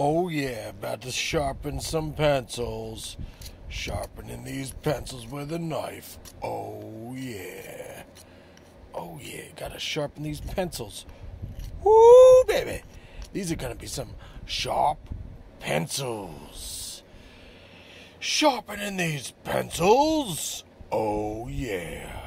Oh yeah, about to sharpen some pencils. Sharpening these pencils with a knife. Oh yeah. Oh yeah, gotta sharpen these pencils. Woo, baby. These are gonna be some sharp pencils. Sharpening these pencils. Oh yeah.